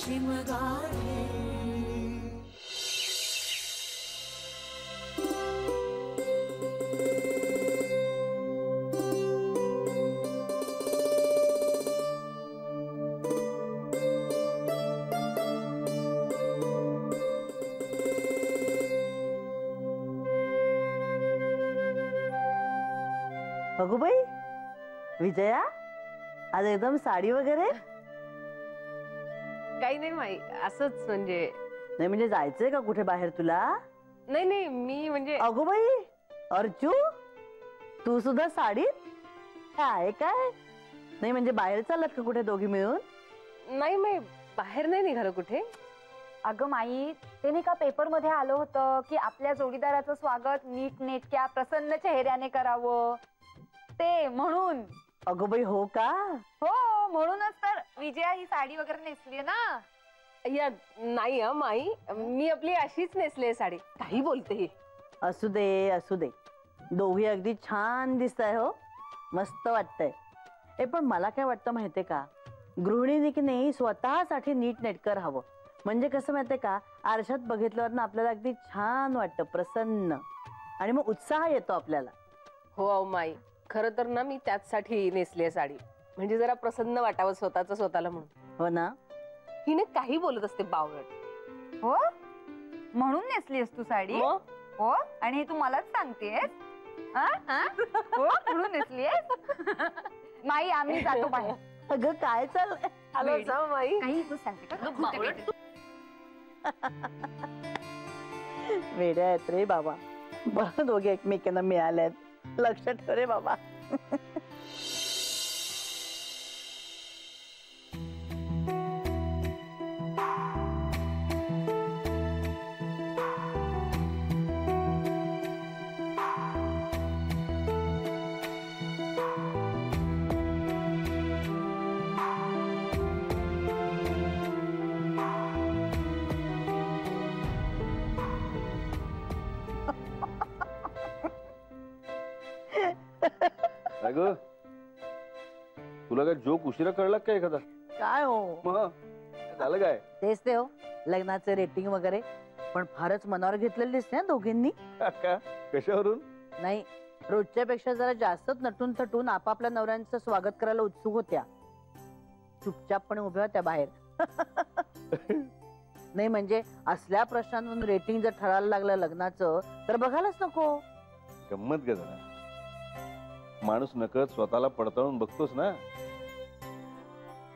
श्री मेघाना। अगुबाई, विजया आज एकदम साड़ी वगैरे काही नाही माई, असंच म्हणजे नाही म्हणजे जायचंय का कुठे बाहेर तुला? नाही नाही मी म्हणजे अगुबाई अर्जू तू सुद्धा साडीत काय काय नाही म्हणजे बाहेर चालत का कुठे दोघी मिळून? नाही माई बाहेर नाही निघालो कुठे। अगं माई ते नाही का पेपर मध्ये आलं होतं की आपल्या जोडीदाराचं स्वागत नीट नेटक्या प्रसन्न चेहऱ्याने करावं ते म्हणून। अगो बाई हो का? हो म्हणूनच तर विजया ही साडी वगैरे नेसली ना। या नाही माई मी आपली अशीच नेसले साडी। काही बोलते असू दे दोघी अगदी छान दिसताय हो मस्त वाटतंय। ए पण मला काय वाटतं माहितीये का गृहिणीने की नाही स्वतःसाठी नीट नेटकर हवं म्हणजे कसं माहितीये का आरशात बघितल्यावर ना आपल्याला अगदी छान वाटतं प्रसन्न आणि मग उत्साह येतो आपल्याला। हो माई खरं तर ना मी त्यासाठी नेसली साडी म्हणजे जरा प्रसन्न वाटावं स्वतःचं स्वतःला म्हणून। हो ना हिने काही बोलत असते बावळट। हो म्हणून नेसलीस तू साडी? हो आणि हे तू मलाच सांगतेस? हो म्हणून नेसलीस? माई आम्ही जातो बाहेर। अगं काय चाल हॅलो जाऊ माई काही तू सांगते का बावळट वेड्या आहेत रे बाबा बरं दोघे एकमेकांना मिळाल्यात लक्ष ठेव रे बाबा। तुला काय जोक उशिरा कळला काय एखादा? काय हो झालं काय तेच ते हो लग्नाचं रेटिंग वगैरे पण फारच मनावर घेतलेलं दिसते ना दोघींनी। कशावरून? नाही रोजच्या पेक्षा जरा जास्तच नटून थटून आपापल्या नवऱ्यांचं स्वागत करायला उत्सुक होत्या चुपचापपणे उभ्या होत्या बाहेर नाही म्हणजे असल्या प्रश्नांवरून रेटिंग जर ठरायला लागलं लग्नाचं तर बघायलाच नको। गंमत ग जरा माणूस नकळत स्वतःला पडताळून बघतोस ना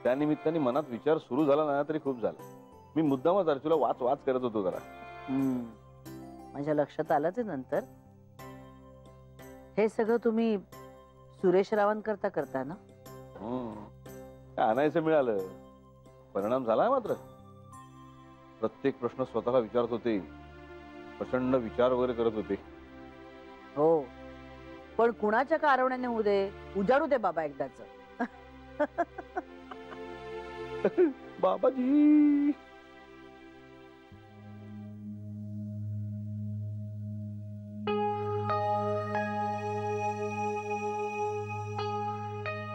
त्या निमित्ताने मनात विचार सुरू झाला ना तरी खूप झालं। मी मुद्दामच अर्जुला वाच वाच करत होतो जरा। माझ्या लक्षात आलं ते नंतर हे सगळं तुम्ही सुरेश रावण करता करता ना? आणायचं मिळालं परिणाम झाला मात्र प्रत्येक प्रश्न स्वतःला विचारत होते प्रचंड विचार वगैरे करत होते। हो पण कुणाच्या कारणाने होऊ दे उजाडू दे बाबा एकदाच बाबाजी।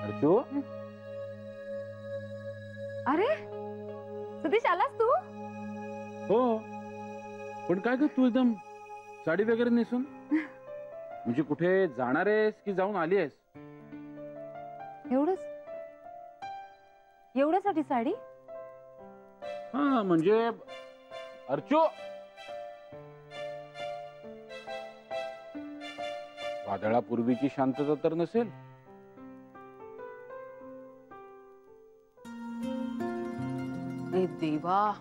अर्जू अरे सतीश आलास तू? हो पण काय ग तू एकदम साडी वगैरे नेसून म्हणजे कुठे जाणार आहेस की जाऊन आली आहेस? एवढंच एवढ्यासाठी साडी? हा म्हणजे अर्जू वादळापूर्वीची शांतता तर नसेल? अरे देवा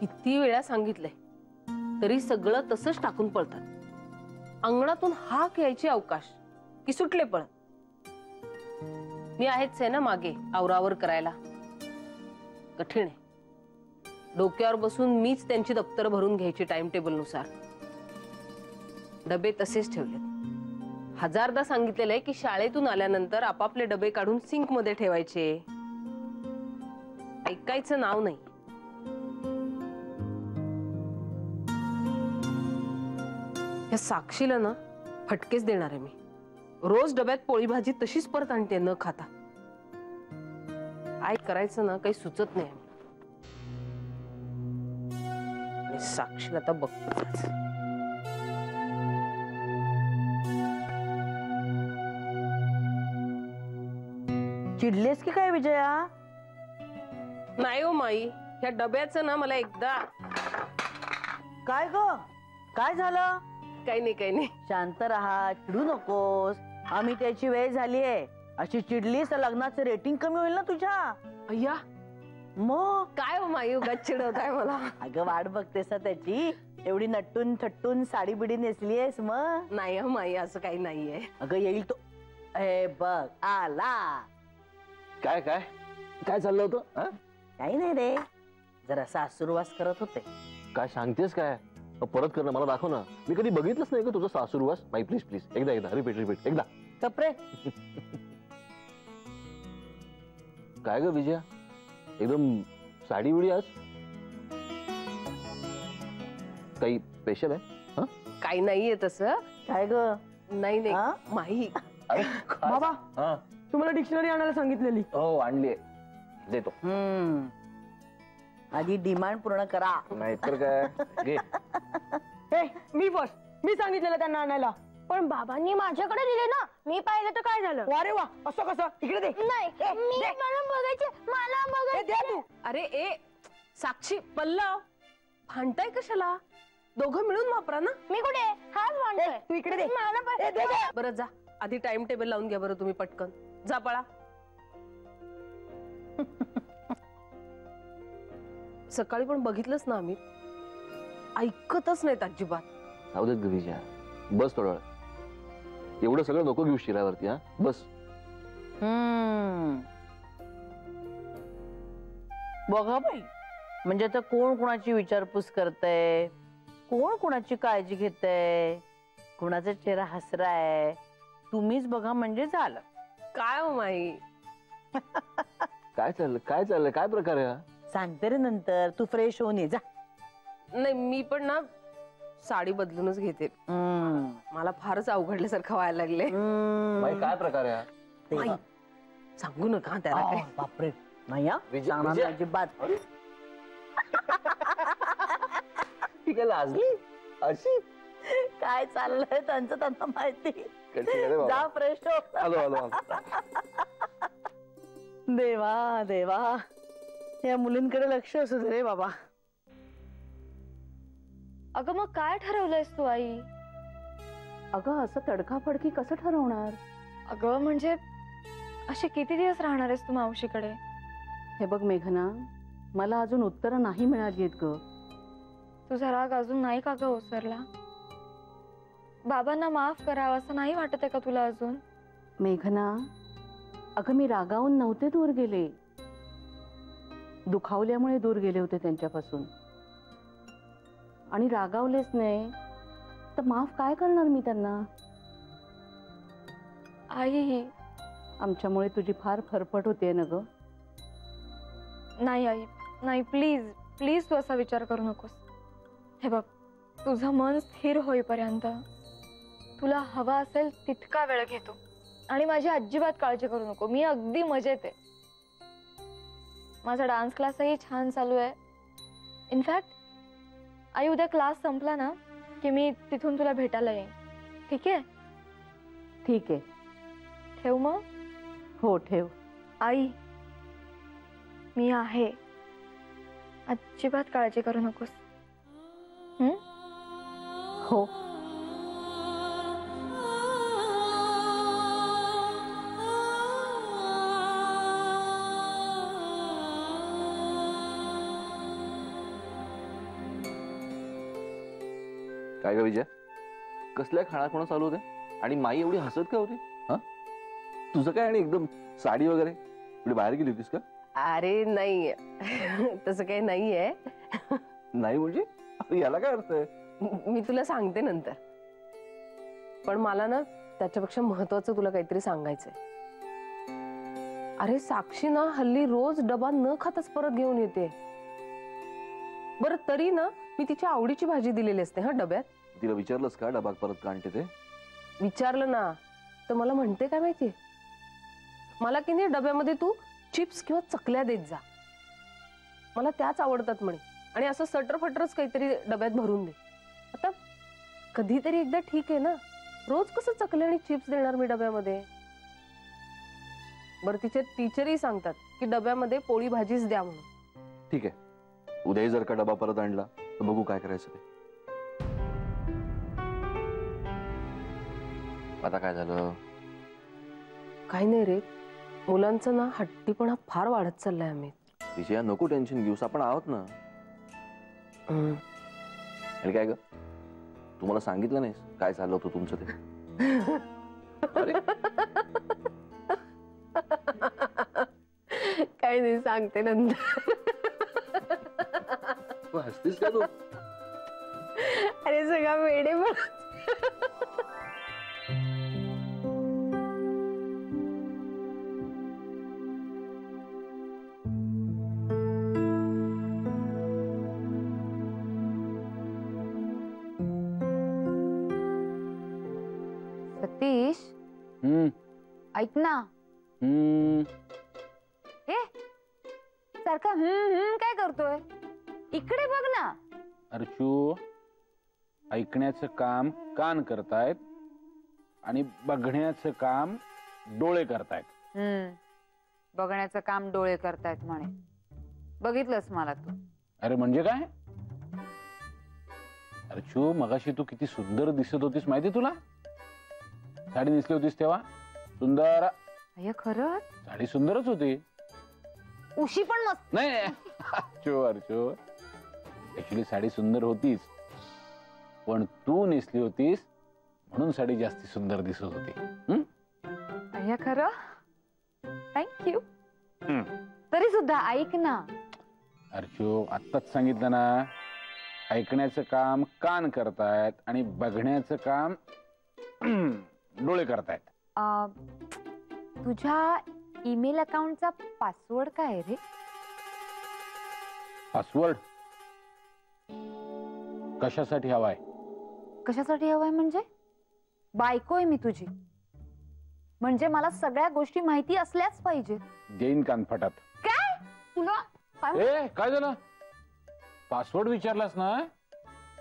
किती वेळा सांगितलंय तरी सगळं तसंच टाकून पळतात अंगणातून हाक यायची अवकाश की सुटले पण मी आहेच आहे ना मागे आवरावर करायला। कठीण आहे डोक्यावर बसून मीच त्यांची दप्तर भरून घ्यायची टाइम टेबल नुसार। डबे तसेच ठेवलेत हजारदा सांगितलेलं आहे की शाळेतून आल्यानंतर आपापले डबे काढून सिंक मध्ये ठेवायचे ऐकायचं नाव नाही। या साक्षीला ना फटकेच देणार आहे मी। रोज डब्यात पोळी भाजी तशीच परत आणते न खाता। काय करायचं ना काही सुचत नाही। साक्षीला आता बघतोच। चिडलेस की काय विजया? नाही हो माई, या डब्याचं ना मला एकदा काय ग काय झालं? काही नाही शांत राहा, चिडू नकोस। आम्ही त्याची वेळ झाली आहे, अशी चिडलीस तर लग्नाचं रेटिंग कमी होईल ना तुझ्या। अय्या मग काय हो माई उगाच चिडवताय मला। अगं वाट बघतेस त्याची, एवढी नटून थटून साडी बिडी नेसलीयस मग? नाही हो माई असं काही नाहीये। अगं येईल तो, हे बघ आला। काय काय काय चाललं होतं? काही नाही रे, जरा सासूरवास करत होते। काय सांगतेस काय? परत कर ना, मला दाखव ना, मी कधी बघितलंच नाही तुझं सासूरवास। माई प्लीज प्लीज एकदा रिपीट एकदा। कपरे काय ग विजया, एकदम साडी बिडी आज काही स्पेशल आहे? काही नाहीये तसं। काय ग? नाही माही, बाबा तुम्हाला डिक्शनरी आणायला सांगितलेली। हो आणली, देतो। आधी डिमांड पूर्ण करा नाहीतर काय। हे मी फर्स्ट, मी सांगितलेलं त्यांना आणायला, पण बाबांनी माझ्याकडे दिले ना, मी पाहिलं तर काय झालं? अरे वा, असं कसं? इकडे दे। नाही मी मला बघायचे, मला बघायचे। अरे ए साक्षी, पल्लव भांडताय कशाला? दोघं मिळून वापरा ना। मी कुठे हाच भांडतोय? तू इकडे दे मला। बरं जा, आधी टाइम टेबल लावून घ्या बरं तुम्ही पटकन। जा पळा, सकाळी पण बघितलंच ना आम्ही, ऐकतच नाहीत अजिबात। आवडत गविजा बस, थोडं एवढं सगळं नको घेऊ शिरावरती। हा बस बघा बाई, म्हणजे आता कोण कोणाची विचारपूस करतय, कोण कोणाची काळजी घेतय, कोणाचा चेहरा हसराय, तुम्हीच बघा म्हणजे झालं। काय हो माई काय चाललं काय चाललं काय प्रकार आहे? सांगते रे नंतर, तू फ्रेश होऊन ये जा। नाही मी पण ना साडी बदलूनच घेते, मला फारच अवघडल्यासारखं व्हायला लागले। माई काय प्रकार आहे? सांगू नका त्याला काय। बापरे नाही विजया अजिबात। ठीक आहे लाजली अशी, काय चाललंय त्यांचं त्यांना माहिती। जा प्रश्न। आलो आलो। देवा देवा, या मुलींकडे लक्ष असू दे रे बाबा। अगं मग काय ठरवलंयस तू आई? अगं असं तडकाफडकी कसं ठरवणार? अगं म्हणजे असे किती दिवस राहणार आहेस तू मावशीकडे? हे बघ मेघना, मला अजून उत्तर नाही मिळाली आहेत ग। तुझा राग अजून नाही का ग ओसरला? बाबांना माफ करावं असं नाही वाटत आहे का तुला अजून? मेघना अगं मी रागावून नव्हते दूर गेले, दुखावल्यामुळे दूर गेले होते त्यांच्यापासून। आणि रागावलेच नाही तर माफ काय करणार मी त्यांना? आई आमच्यामुळे तुझी फार फरफट होते ना ग? नाही आई नाही, प्लीज प्लीज तू असा विचार करू नकोस। हे बघ तुझं मन स्थिर होईपर्यंत तुला हवा असेल तितका वेळ घेतो, आणि माझी अजिबात काळजी करू नको, मी अगदी मजेत आहे। माझा डान्स क्लासही छान चालू आहे। इनफॅक्ट आई उद्या क्लास संपला ना की मी तिथून तुला भेटायला येईन, ठीक आहे? ठीक आहे, ठेव मग। हो ठेव। आई मी आहे, अजिबात काळजी करू नकोस। हो काय ग विजया, कसल्या खाणाखुणा चालू होते? आणि माई एवढी हसत का होती? हा तुझं काय? आणि एकदम साडी वगैरे एवढी बाहेर गेली होतीस का? अरे नाही तसं काही नाहीये। नाही म्हणजे याला काय अर्थ आहे? मी तुला सांगते नंतर, पण मला ना त्याच्यापेक्षा महत्वाचं तुला काहीतरी सांगायचंय। अरे साक्षी ना हल्ली रोज डबा न खाताच परत घेऊन येते। बरं तरी ना मी तिच्या आवडीची भाजी दिलेली असते हा डब्यात। तिला विचारलंस का डबा परत का आणते ते? विचारलं ना तर मला म्हणते काय माहिती, मला की नाही डब्यामध्ये तू चिप्स किंवा चकल्या देत जा, मला त्याच आवडतात म्हणे। आणि असं सटरफटरच काहीतरी डब्यात भरून दे। आता कधीतरी एकदा ठीक आहे ना, रोज कसं चकली आणि चिप्स देणार मी डब्यामध्ये? बरं तिचे टीचरही सांगतात की डब्यामध्ये पोळी भाजीच द्या म्हणून। ठीक आहे, उद्याही जर का डबा परत आणला तर बघू काय करायचं ते। आता काय झालं? काही नाही रे, मुलांचा ना हट्टीपणा फार वाढत चाललाय। अमित विजया नको टेन्शन घेऊस, आपण आहोत ना। आणि काय ग, तुम्हाला सांगितलं नाहीस काय झालं होतं तुमचं ते? काय नाही, सांगते नंतर। हसतीस का तू? अरे सगळा वेडे ऐक ना। हे सारखा काय करतोय? इकडे बघ ना। अर्चू, ऐकण्याचं काम कान करतायत आणि बघण्याचं काम डोळे करतायत। बघण्याचं काम डोळे करतायत म्हणे, बघितलंस मला तू? अरे म्हणजे काय अर्चू, मगाशी तू किती सुंदर दिसत होतीस माहिती तुला? साडी नेसली होतीस तेव्हा सुंदर। अय खरंच साडी सुंदरच होती, उशी पण मस्त नाही। चोर चोर, एक्चुअली साडी सुंदर होतीस, पण तू नेसली होतीस म्हणून साडी जास्त सुंदर दिसत होती। अय खरं, थँक यू। तरी सुद्धा ऐक ना अर्चो, आत्ताच सांगितलं ना, ऐकण्याचं काम कान करतायत आणि बघण्याचं काम डोळे करतायत। तुझ्या ईमेल अकाउंटचा पासवर्ड काय रे? पासवर्ड कशासाठी हवाय? कशासाठी हवाय म्हणजे? बायको आहे मी तुझी, म्हणजे मला सगळ्या गोष्टी माहिती असल्याच पाहिजे। देईन कानफटात। काय तुला काय झालं? पासवर्ड विचारलास ना?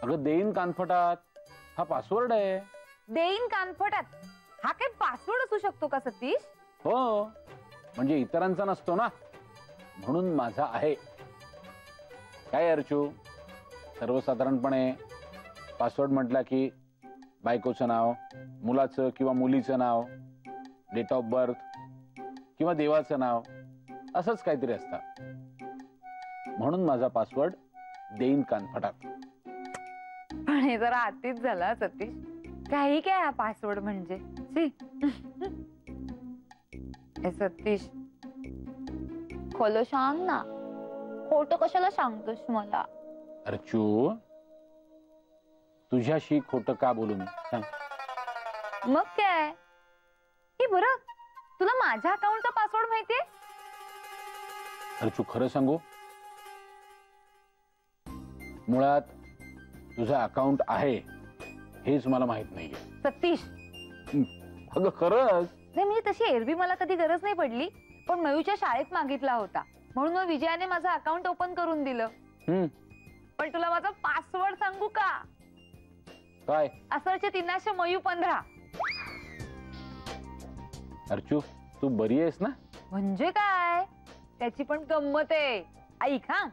अगं देईन कानफटात, हा पासवर्ड आहे। देईन कानफटात हा काय पासवर्ड असू शकतो का सतीश? हो, म्हणजे इतरांचा नसतो ना, म्हणून माझा आहे। काय अर्चू, सर्वसाधारणपणे पासवर्ड म्हटला की बायकोचं नाव, मुलाचं किंवा मुलीचं नाव, डेट ऑफ बर्थ किंवा देवाचं नाव, असंच काहीतरी असतं। म्हणून माझा पासवर्ड देईन कानफटात। पण हे जरा आतीच झाला सतीश, काही काय पासवर्ड म्हणजे? सतीश खोल सांग ना, खोटं कशाला सांगतोस मला? अर्चू तुझ्याशी खोटं का बोलू मी, सांग। मग काय हे बरं, तुला माझ्या अकाउंटचा पासवर्ड माहितीये? अर्चू खरं सांगू, मुळात तुझा अकाउंट आहे हेच मला माहित नाहीये सतीश। अगं खरंच नाही, मी तशी एरवी मला कधी गरज नाही पडली, पण मयूच्या शाळेत मागितला होता म्हणून मग विजयाने माझं अकाउंट ओपन करून दिलं। पण तुला माझा पासवर्ड सांगू का? काय? असरचे 300 मयू 15। अर्चू तू बरी आहेस ना? म्हणजे काय, त्याची पण गंमत आहे। ऐक हा,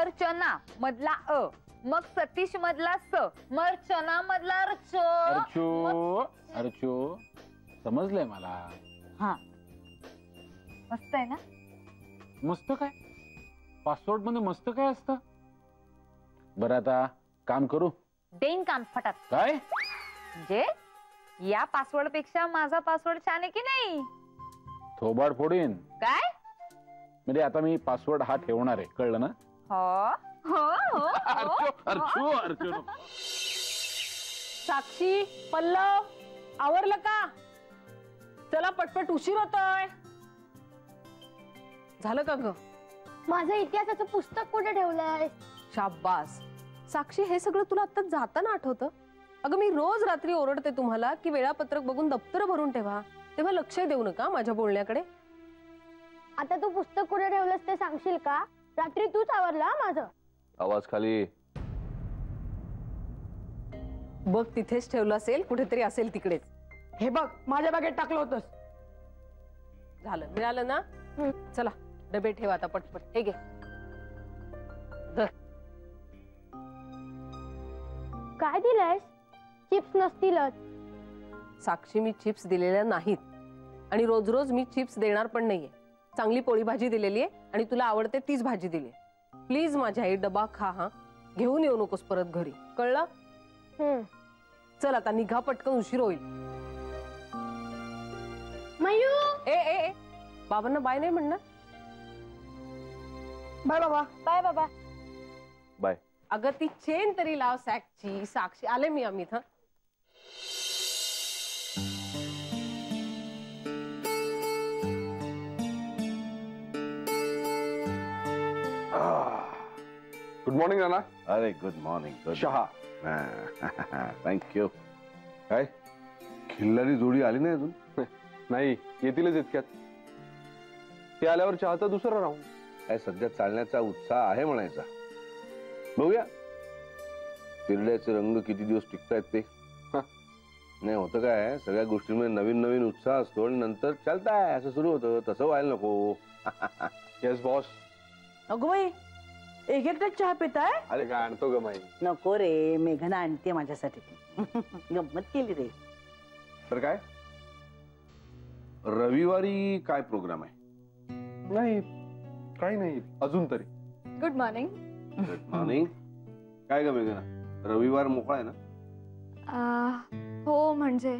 अर्चना मधला अ, मग सतीश मधला स, मग चना मधला रच। अर्चू अर्चू समजलंय मला। हा मस्त आहे ना? मस्त काय पासवर्ड मध्ये मस्त काय असतं? बरं आता काम करू, देईन कानफटात। काय म्हणजे या पासवर्ड पेक्षा माझा पासवर्ड छान आहे की नाही? थोबाड फोडीन काय म्हणजे? आता मी पासवर्ड हा ठेवणार आहे, कळलं ना? हो हो हो। अर्चू अर्चू साक्षी पल्लव आवरलं का? चला पटपट, उशीर होतोय। झालं का ग? माझं इतिहासाचं पुस्तक कुठे ठेवलंय? शाबास साक्षी, हे सगळं तुला आता जाताना आठवतं? अगं मी रोज रात्री ओरडते तुम्हाला की वेळापत्रक बघून दप्तर भरून ठेवा, तेव्हा लक्ष देऊ नका माझ्या बोलण्याकडे। आता तू पुस्तक कुठे ठेवलंस ते सांगशील का? रात्री तूच आवरला माझं? आवाज खाली बघ तिथेच ठेवलं असेल कुठेतरी असेल तिकडेच हे बघ माझ्या बागेत टाकलं होतस झालं मिळालं ना चला डबे ठेव आता पटपट हे घे काय दिलास चिप्स नसतीलच साक्षी मी चिप्स दिलेल्या नाहीत आणि रोज रोज मी चिप्स देणार पण नाहीये चांगली पोळी भाजी दिलेली आहे आणि तुला आवडते तीच भाजी दिली प्लीज माझ्या आई डबा खा हा घेऊन येऊ नकोस परत घरी कळलं चल आता निघा पटकन उशीर होईल मयू ए ए, ए। बाबांना बाय नाही म्हणणार बाय बाबा बाय बाबा बाय अगं ती चेन तरी लाव सॅकची साक्षी आले मी अमित हा गुड मॉर्निंग नाना अरे गुड मॉर्निंग शहा थँक्यू काय खिल्लारी जोडी आली नाही अजून नाही येतीलच इतक्यात ते आल्यावर चहाचा दुसरा राऊंड काय सध्या चालण्याचा उत्साह आहे म्हणायचा बघूया तिरड्याचे रंग किती दिवस टिकतायत ते नाही होतं काय सगळ्या गोष्टींमध्ये नवीन नवीन उत्साह असतो आणि नंतर चालताय असं सुरू होतं तसं व्हायला नको येस बॉस अगं बाई एक एकटा चहा पिताय अरे काय आणतो ग माई नको रे मेघना आणते माझ्यासाठी गंमत केली रे तर काय रविवारी काय प्रोग्राम आहे नाही काही नाही अजून तरी गुड मॉर्निंग काय ग मेघना रविवार मोकळा आहे ना हो म्हणजे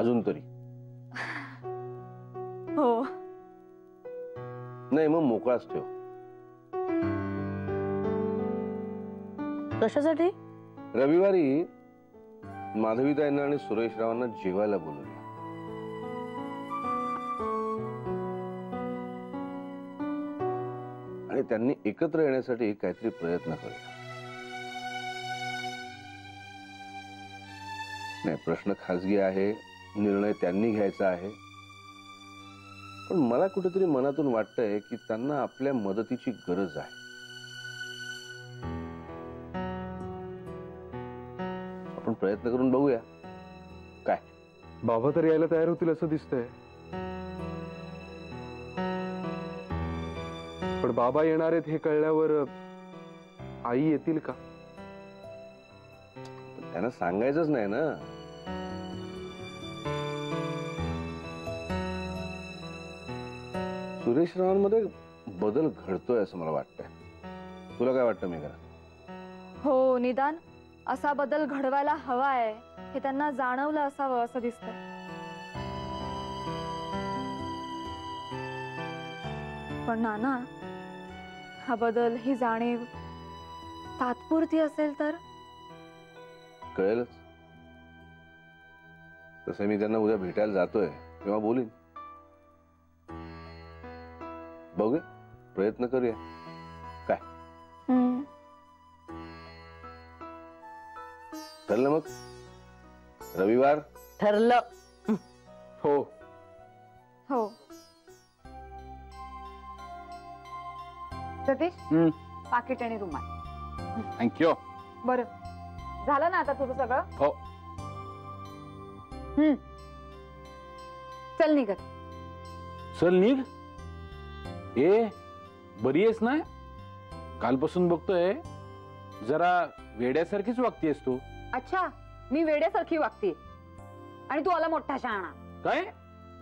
अजून तरी हो नाही मग मोकळाच ठेव कशासाठी रविवारी माधवीताईंना आणि सुरेश रावांना जेवायला बोलवले आणि त्यांनी एकत्र येण्यासाठी काहीतरी प्रयत्न केला नाही प्रश्न खासगी आहे निर्णय त्यांनी घ्यायचा आहे पण मला कुठेतरी मनातून वाटतंय की त्यांना आपल्या मदतीची गरज आहे आपण प्रयत्न करून बघूया काय बाबा तरी यायला तयार होतील असं दिसतंय पण बाबा येणार आहेत हे कळल्यावर आई येतील का त्यांना सांगायचंच नाही ना सुरेश रावांमध्ये बदल घडतोय असं मला वाटतंय तुला काय वाटतं मेघना हो निदान असा बदल घडवायला हवा आहे हे त्यांना जाणवलं असावं असं दिसतंय पण नाना हा बदल ही जाणीव तात्पुरती असेल तर कळेलच तसं मी त्यांना उद्या भेटायला जातोय तेव्हा बोलीन बघू प्रयत्न करूया काय ठरलं मग रविवार ठरलं हो हो सतीश पाकिट आणि रुमाल थँक्यू बरं झालं ना आता तुझं सगळं हो चल निघ ए बरी आहेस ना कालपासून बघतोय जरा वेड्यासारखीच वागतेस तू अच्छा मी वेड्यासारखी वागते आणि तू आला मोठा शहाणा काय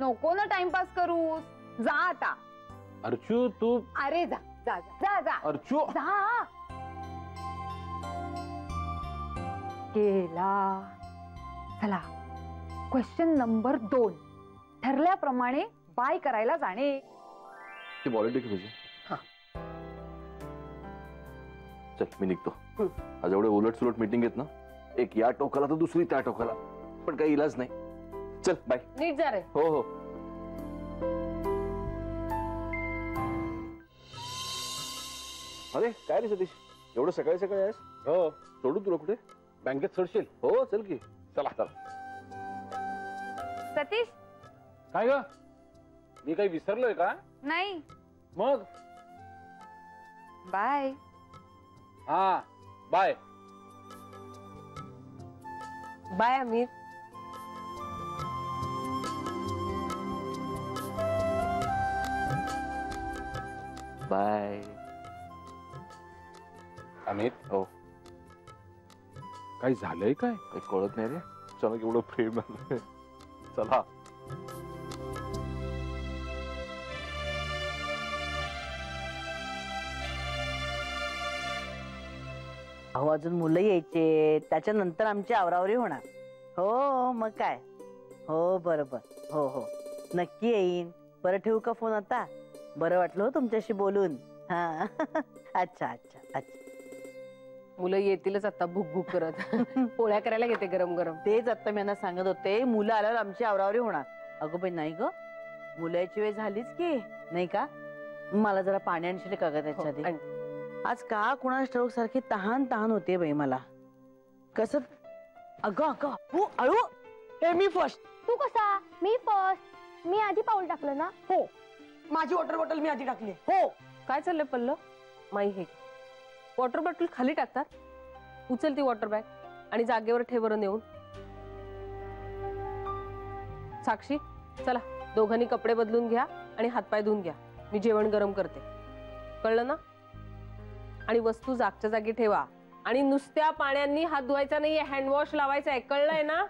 नको ना टाइमपास करूस जा आता अर्चू तू अरे जा जा जा जा अर्चू जा केला चला क्वेश्चन नंबर 2 ठरल्याप्रमाणे बाय करायला जाणे चल मी निघतो आज एवढे उलट सुलट मीटिंग आहेत ना एक या टोकाला तर दुसरी त्या टोकाला पण काही इलाज नाही चल बाय नीट जा रे हो हो अरे काय रे सतीश एवढं सकाळी सकाळी आहेस हो सोडू तुला कुठे बँकेत सोडशील हो चल की चला चला सतीश काय ग मी काही विसरलोय का नाही मग बाय। हाँ bye bye Amit. Bye Amit. ओ काय झालंय काय कळत नाही रे चला एवढं प्रेम चला। अहो अजून मुलं यायचे त्याच्यानंतर आमची आवरावरी होणार। हो मग काय हो बरोबर हो हो नक्की येईन। बरं ठेवू का फोन आता? बरं वाटलं हो तुमच्याशी बोलून। हा अच्छा अच्छा अच्छा मुलं येतीलच आता भूक भूक करत पोळ्या करायला घेते गरम गरम। तेच आता मी यांना सांगत होते मुलं आल्यावर आमची आवरावरी होणार। अगो बाई नाही ग मुलाची वेळ झालीच की नाही का? मला जरा पाणी आणशील का ग त्याच्या आधी? आज का कुणा स्ट्रोक सारखी तहान तहान होते बाई मला कस। अगं अगं तू अळू हे मी फर्स्ट तू कसा मी फर्स्ट मी आधी पाऊल टाकलं ना? हो माझी वॉटर बॉटल मी आधी टाकली। हो काय चाललंय पल्लव माई हे वॉटर बॉटल खाली टाकतात उचल ती वॉटर बॅग आणि जागेवर ठेवर नेऊन। साक्षी चला दोघांनी कपडे बदलून घ्या आणि हातपाय धुवून घ्या मी जेवण गरम करते कळलं ना? आणि वस्तू जागच्या जागी ठेवा आणि नुसत्या पाण्याने हात धुवायचा नाहीये हँडवॉश लावायचा आहे कळलंय ना?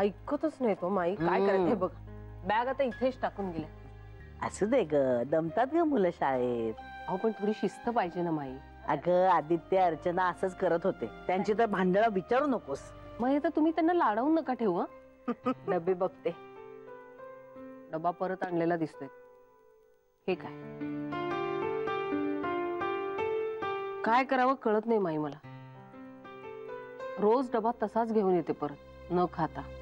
ऐकतच नाही तो माई काय करते बघ बॅग आता इथेच टाकून गेले। असू दे ग दमतात ग मुलं शाळेत। अहो पण थोडी शिस्त पाहिजे ना माई। अगं आदित्य अर्चना असंच करत होते त्यांची तर भांडणं विचारू नकोस। मग तर तुम्ही त्यांना लाडवून नका ठेवू डबे बघते डबा परत आणलेला दिसतोय हे काय काय करावं कळत नाही माई मला रोज डबा तसाच घेऊन येते परत न खाता।